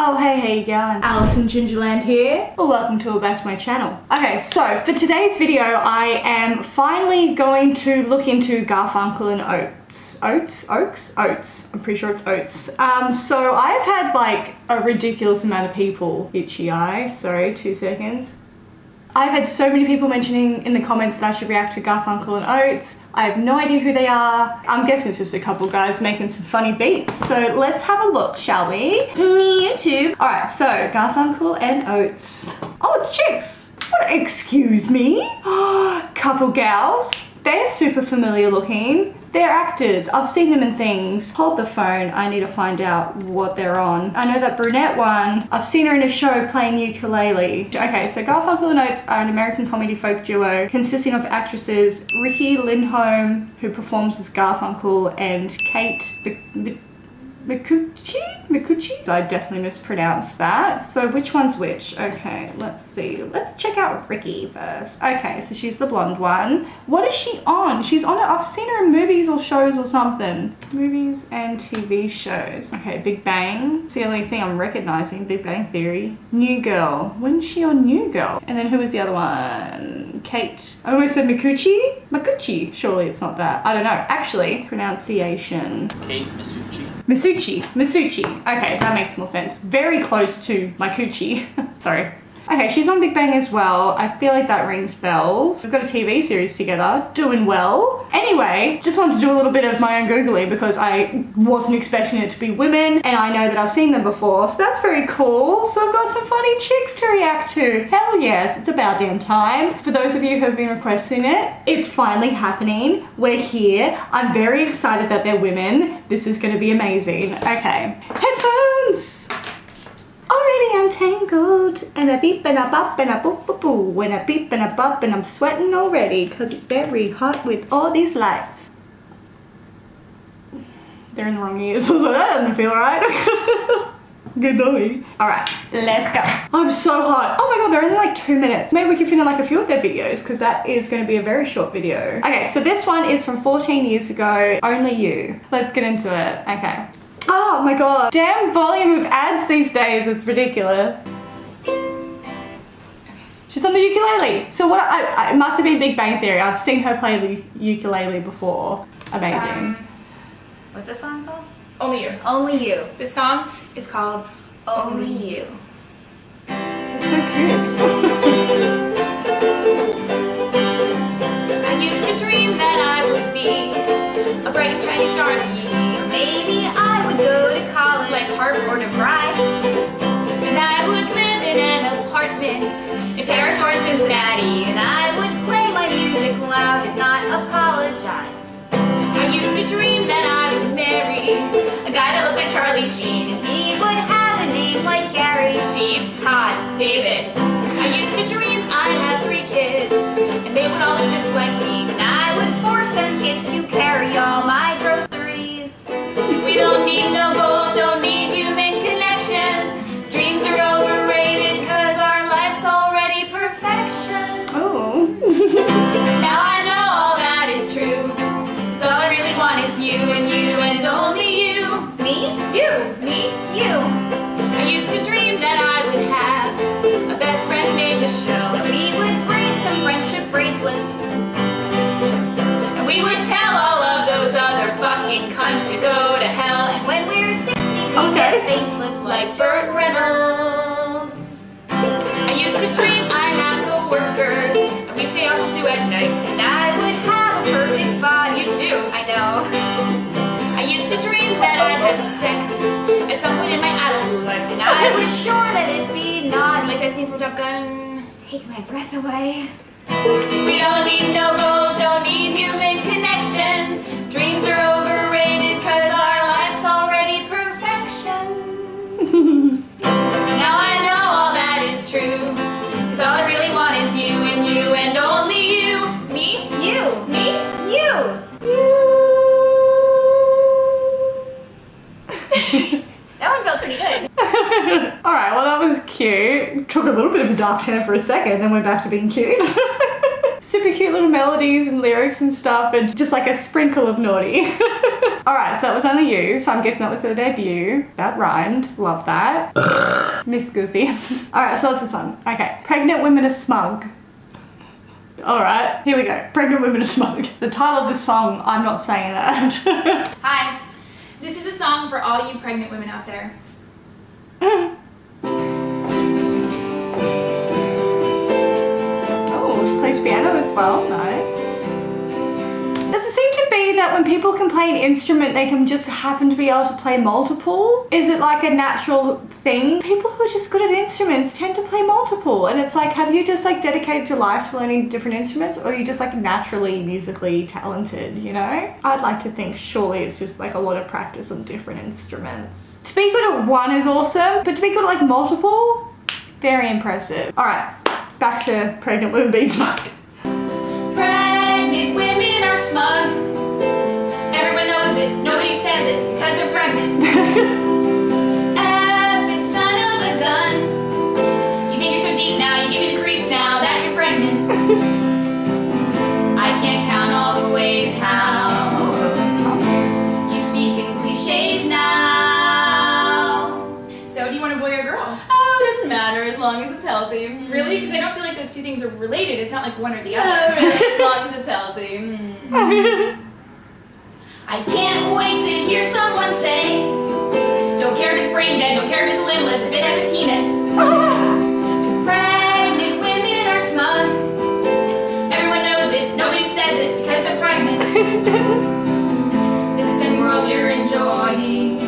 Oh hey, how you going? Alice in Gingerland here. Well, welcome to back to my channel. Okay, so for today's video I am finally going to look into Garfunkel and Oats. I'm pretty sure it's Oats. So I've had like a ridiculous amount of people, itchy eye, sorry, 2 seconds. I've had so many people mentioning in the comments that I should react to Garfunkel and Oats. I have no idea who they are. I'm guessing it's just a couple guys making some funny beats. So let's have a look, shall we? YouTube. All right, so Garfunkel and Oats. Oh, it's chicks. What, excuse me? Couple gals. They're super familiar looking. They're actors. I've seen them in things. Hold the phone. I need to find out what they're on. I know that brunette one. I've seen her in a show playing ukulele. Okay, so Garfunkel and Oats are an American comedy folk duo consisting of actresses Riki Lindhome, who performs as Garfunkel, and Kate Micucci? I definitely mispronounced that. So which one's which? Okay, let's see. Let's check out Riki first. Okay, so she's the blonde one. What is she on? She's on it. I've seen her in movies or shows or something. Movies and TV shows. Okay, Big Bang. It's the only thing I'm recognizing. Big Bang Theory. New Girl. Wasn't she on New Girl? And then who was the other one? Kate. I almost said Micucci. Micucci. Surely it's not that. I don't know. Actually, pronunciation. Kate Micucci. Masucci. Okay, that makes more sense. Very close to my coochie. Sorry. Okay, she's on Big Bang as well. I feel like that rings bells. We've got a TV series together, doing well. Anyway, just wanted to do a little bit of my own Googling because I wasn't expecting it to be women, and I know that I've seen them before, so that's very cool. So I've got some funny chicks to react to. Hell yes, it's about damn time. For those of you who have been requesting it, it's finally happening. We're here. I'm very excited that they're women. This is gonna be amazing. Okay, headphones! Already I'm tangled, and I beep and I bop and I boop boop boo. When I beep and I bop and I'm sweating already, cause it's very hot with all these lights. They're in the wrong ears, so that doesn't feel right. Good doggy. Alright, let's go. I'm so hot. Oh my god, they're only like 2 minutes. Maybe we can fit in like a few of their videos because that is going to be a very short video. Okay, so this one is from 14 years ago. Only You. Let's get into it. Okay. Oh my god, damn volume of ads these days, it's ridiculous. She's on the ukulele. So what, it must have been Big Bang Theory. I've seen her play the ukulele before. Amazing. What's this song called? Only You. Only You. This song is called Only You. It's so cute. I used to dream that I would be a bright and shiny star to you. Maybe I would go to college like Harvard or Bride, and I would live in an apartment in Paris or in Cincinnati, and I would play my music loud and not apologize. I used to dream that I would marry a guy that looked like Charlie Sheen, and he would have a name like Gary, Steve, Todd, David. I used to dream I had 3 kids, and they would all look just like me, and I would force them kids to carry all my groceries. We don't need no goals, don't need human connection. Dreams are overrated cause our life's already perfection. Oh. Now I know all that is true. So all I really want is you and you and only you. Me? You. Me? You. I used to dream that I would have a best friend named Michelle, that we would braid some friendship bracelets, and we would tell all of those other fucking cunts to go. Okay. Facelifts like Burt Reynolds. I used to dream I had co-workers, and we'd stay out till 2 at night, and I would have a perfect body. You do, I know. I used to dream that I'd have sex at some point in my adult life, and I was sure that it'd be naughty, like that scene from Top Gun. Take my breath away. We don't need no goals, don't need human connection. Dreams are overrated cause our life's already perfect. Now I know all that is true. Cause all I really want is you and you and only you. Me? You. Me? You. You. That one felt pretty good. Alright, well that was cute. Took a little bit of a dark turn for a second, then went back to being cute. Super cute little melodies and lyrics and stuff and just like a sprinkle of naughty. Alright, so that was Only You, so I'm guessing that was her debut. That rhymed, love that. Miss Goosey. Alright, so what's this one? Okay. Pregnant women are smug. Alright, here we go. Pregnant women are smug. The title of this song, I'm not saying that. Hi. This is a song for all you pregnant women out there. Oh, plays piano as well. Nice. Does it seem to be that when people can play an instrument, they can just happen to be able to play multiple? Is it like a natural thing? People who are just good at instruments tend to play multiple, and it's like, have you just like dedicated your life to learning different instruments, or are you just like naturally musically talented, you know? I'd like to think surely it's just like a lot of practice on different instruments. To be good at one is awesome, but to be good at like multiple, very impressive. All right, back to pregnant women being smug. Pregnant women are smug. Everyone knows it, nobody says it because they're pregnant. You think you're so deep now, you give me the creeps now that you're pregnant. I can't count all the ways how you speak in cliches now. So do you want a boy or a girl? Oh, it doesn't matter as long as it's healthy. Really? Because I don't feel like those two things are related. It's not like one or the other. Oh, really? As long as it's healthy. I can't wait to hear someone say, don't care if it's brain dead, don't care if it's limbless, if it has a penis. Cause pregnant women are smug. Everyone knows it, nobody says it because they're pregnant. This 10 world you're enjoying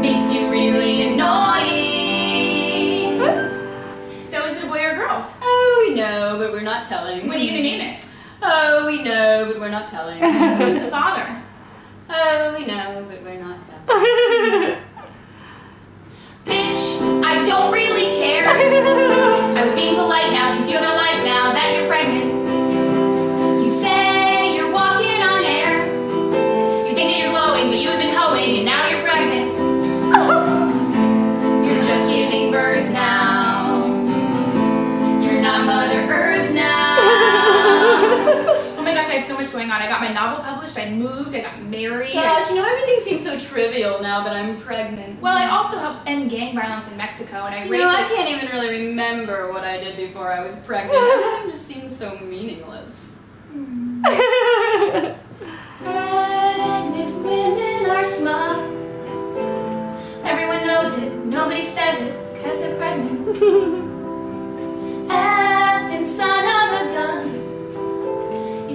makes you really annoying. So is it a boy or a girl? Oh, we know, but we're not telling. What are you gonna name it? Oh, we know, but we're not telling. Who's the father? Oh, we know, but we're not telling. Bitch, I don't really care. I was being polite now since you have a life now that you're pregnant. You say you're walking on air. You think that you're glowing, but you have been hoeing and now you're pregnant. You're just giving birth now. You're not Mother Earth now. Oh my gosh, I have so much going on. I got my novel published, I moved, I got married. Gosh, you know, everything seems so trivial now that I'm pregnant. Well, I also helped end gang violence in Mexico, and I raised... You know, I can't even really remember what I did before I was pregnant. Everything just seems so meaningless. Pregnant women are smug. Everyone knows it, nobody says it, because they're pregnant. Effing son of a gun.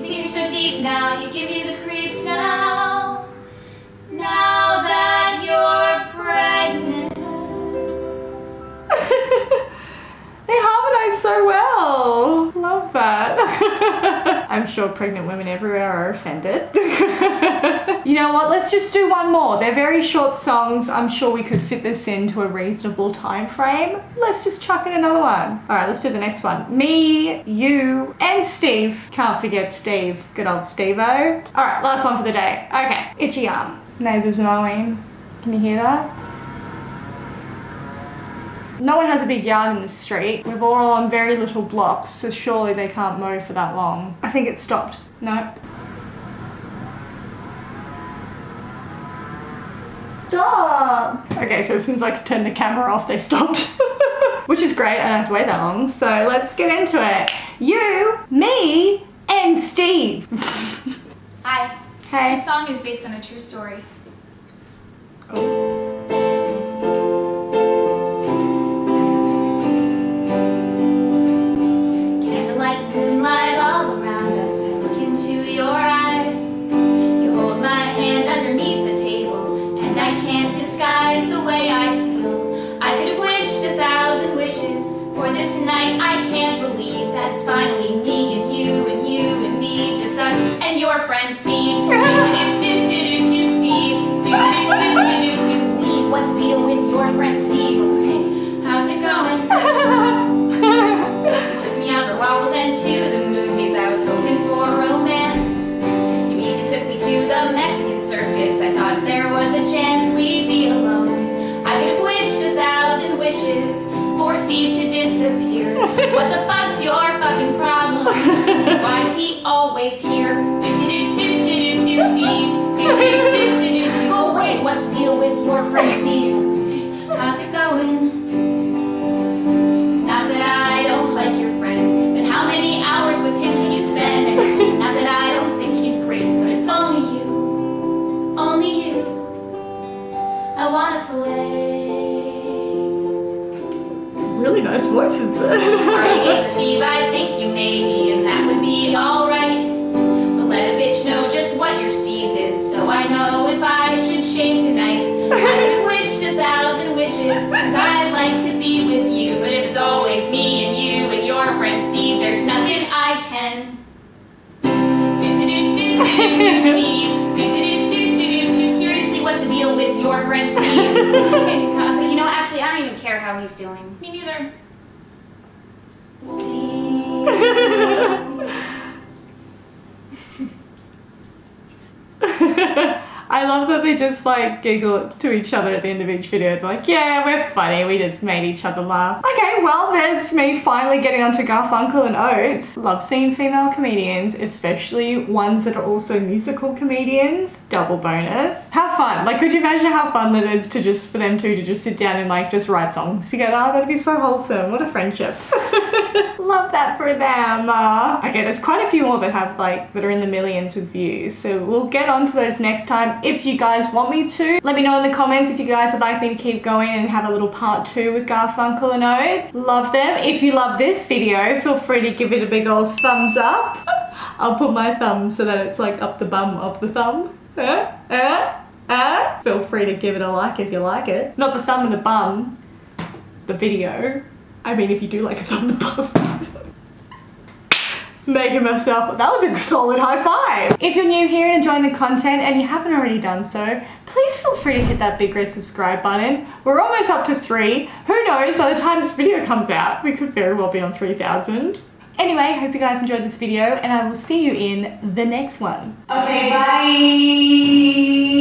You're so deep now, you give me the creeps now. Now that you're pregnant. They harmonize so well. Love that. I'm sure pregnant women everywhere are offended. You know what? Let's just do one more. They're very short songs. I'm sure we could fit this into a reasonable time frame. Let's just chuck in another one. All right, let's do the next one. Me, you, and Steve. Can't forget Steve. Good old Steve-o. All right, last one for the day. Okay, itchy arm. Neighbours mowing. Can you hear that? No one has a big yard in the street. We're all on very little blocks, so surely they can't mow for that long. I think it stopped. No. Stop! Okay, so as soon as I could turn the camera off, they stopped. Which is great, I don't have to wait that long. So let's get into it. You, me, and Steve. Hi. Hey. This song is based on a true story. Oh. Moonlight all around us, I look into your eyes. You hold my hand underneath the table, and I can't disguise the way I feel. I could have wished 1,000 wishes for this night. I can't believe that's finally me and you and you and me, just us and your friend Steve. Do do do do do Steve. Do do do do do. What's the deal with your friend Steve? Hey, how's it going? Wobbles and to the movies, I was hoping for romance. You even took me to the Mexican circus. I thought there was a chance we'd be alone. I could have wished 1,000 wishes for Steve to disappear. What the fuck's your fucking problem? Why is he always here? Do do do do do do Steve. Do do do do do. Oh wait, what's the deal with your friend Steve? How's it going? really nice voices there. Bring it to you, I think you may be, and that would be alright. But let a bitch know just what your steez is, so I know if I should shame tonight. I would have wished 1,000 wishes, cause I'd like to be with you. But if it's always me and you and your friend Steve, there's nothing I can do, Steve. Do, seriously, what's the deal with your friend Steve? Okay, you know, actually, I don't even care how he's doing. Me neither. Steve. I love that they just like giggle to each other at the end of each video. They're like, yeah, we're funny, we just made each other laugh. Okay, well, there's me finally getting onto Garfunkel and Oats. Love seeing female comedians, especially ones that are also musical comedians. Double bonus. Have fun. Like, could you imagine how fun that is to just, for them two to just sit down and like just write songs together? That'd be so wholesome. What a friendship. Love that for them. Okay, there's quite a few more that have like, that are in the millions with views. So we'll get onto those next time. If you guys want me to, let me know in the comments if you guys would like me to keep going and have a little part 2 with Garfunkel and Oats. Love them. If you love this video, feel free to give it a big old thumbs up. I'll put my thumb so that it's like up the bum of the thumb. Feel free to give it a like if you like it. Not the thumb and the bum, the video. I mean, if you do like a thumb and the bum. Making myself, that was a solid high five. If you're new here and enjoying the content and you haven't already done so, please feel free to hit that big red subscribe button. We're almost up to 3. Who knows, by the time this video comes out, we could very well be on 3,000. Anyway, hope you guys enjoyed this video and I will see you in the next one. Okay, bye.